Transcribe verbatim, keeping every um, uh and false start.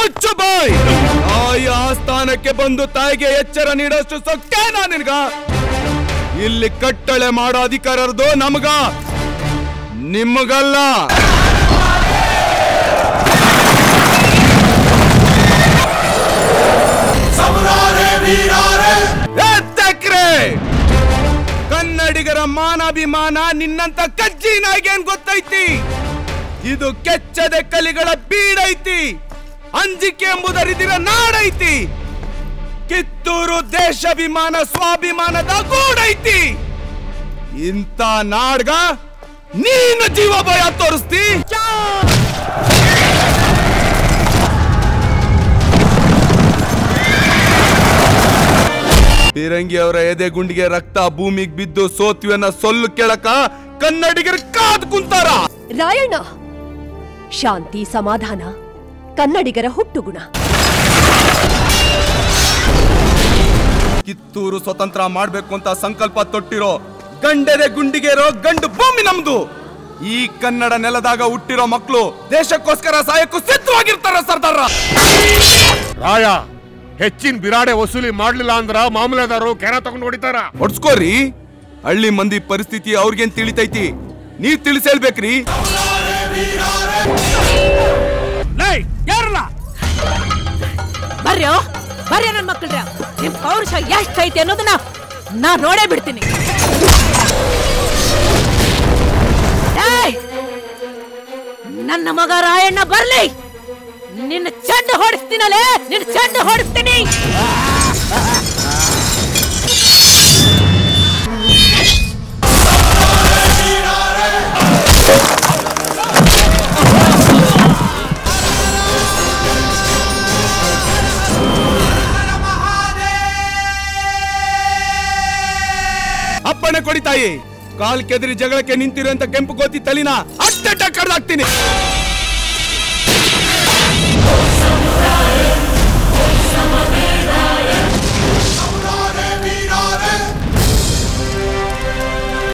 ಮುಚ್ಚ ಬಾಯಿ ತಾಯಿ ಆಸ್ಥಾನಕ್ಕೆ ಬಂದು ತಾಯಿಗೆ ಎಚ್ಚರ ನೀಡೋಷ್ಟು ಸೊಕ್ಕೆ ನಾನು ನಿನಗ ಇಲ್ಲಿ ಕಟ್ಟಳೆ ಮಾಡೋ ಅಧಿಕಾರರದು ನಮಗ ನಿಮಗಲ್ಲ ಸಮರಾರೇ ವೀರಾರೇ ಎತ್ತಕ್ರೆ ಕನ್ನಡಿಗರ ಮಾನಾಭಿಮಾನ ನಿನ್ನಂತ ಕಜ್ಜಿ ನಾಯಿಗೆ ಏನು ಗೊತ್ತೈತಿ ಇದು ಕೆಚ್ಚದ ಕಲಿಗಳ ಬೀಡೈತಿ ಅಂಜಿಕೆ ಎಂಬುದರಿದಿರ ನಾಡೈತಿ ಕಿತ್ತೂರು ದೇಶಾಭಿಮಾನ ಸ್ವಾಭಿಮಾನದ ಗೂಡೈತಿ ಇಂತ ನಾಡ್ಗ ನೀನು ಜೀವ ಭಯ ತೋರಿಸ್ತಿ ಬಿರಂಗಿ ಅವರ ಎದೆ ಗುಂಡಿಗೆ ರಕ್ತ ಭೂಮಿಗೆ ಬಿದ್ದು ಸೋತ್ವೆನ ಸೊಲ್ಲು ಕೆಳಕ ಕನ್ನಡಿಗರು ಕಾದು ಕುಂತಾರ ರಾಯಣ್ಣ ಶಾಂತಿ ಸಮಾಧಾನ ಕನ್ನಡಿಗರ ಹುಟ್ಟುಗುಣ ಕಿತ್ತೂರು ಸ್ವತಂತ್ರ ಮಾಡಬೇಕು ಅಂತ ಸಂಕಲ್ಪ ತೊಟ್ಟಿರೋ ಗಂಡರೆ ಗುಂಡಿಗೆರೋ ಗಂಡು ಭೂಮಿ ನಮ್ದು ಈ ಕನ್ನಡ ನೆಲದಾಗ ಹುಟ್ಟಿರೋ ಮಕ್ಕಳು ದೇಶಕ್ಕೋಸ್ಕರ ಸಾಯಕ್ಕೂ ಸಿದ್ಧವಾಗಿರ್ತಾರ ಸರ್ದಾರ ರಾಯ ಹೆಚ್ಚಿನ ಬಿರಾಡೆ ವಸೂಲಿ ಮಾಡಲಿಲ್ಲ ಅಂದ್ರ ಮಾಮಲೆದಾರರು ಕೆರ ತಗೊಂಡು ಹೊಡಿತಾರ ಹೊಡ್ಸ್ಕೋರಿ ಹಳ್ಳಿ ಮಂದಿ ಪರಿಸ್ಥಿತಿ ಅವ್ರಿಗೇನ್ ತಿಳಿತೈತಿ ನೀವ್ ತಿಳಿಸೇಳ್ಬೇಕ್ರಿ ಬರ್ಯೋ ಬರ್ಯ ನನ್ ಮಕ್ಕಳ್ರ ನಿಮ್ ಪೌರುಷ ಎಷ್ಟೈತಿ ಅನ್ನೋದನ್ನ ನಾ ನೋಡೇ ಬಿಡ್ತೀನಿ ನನ್ನ ಮಗ ರಾಯಣ್ಣ ಬರ್ಲಿ ನಿನ್ನ ಚೆಂಡು ಹೊಡಿಸ್ತೀನಲ್ಲೇ ನಿನ್ನ ಚೆಂಡು ಹೊಡಿಸ್ತೀನಿ अपने कोड़ी ताई काल केदरी जगह के निंतिरों तक कैंप गोती तलीना अट्टे टक्कर दागती ने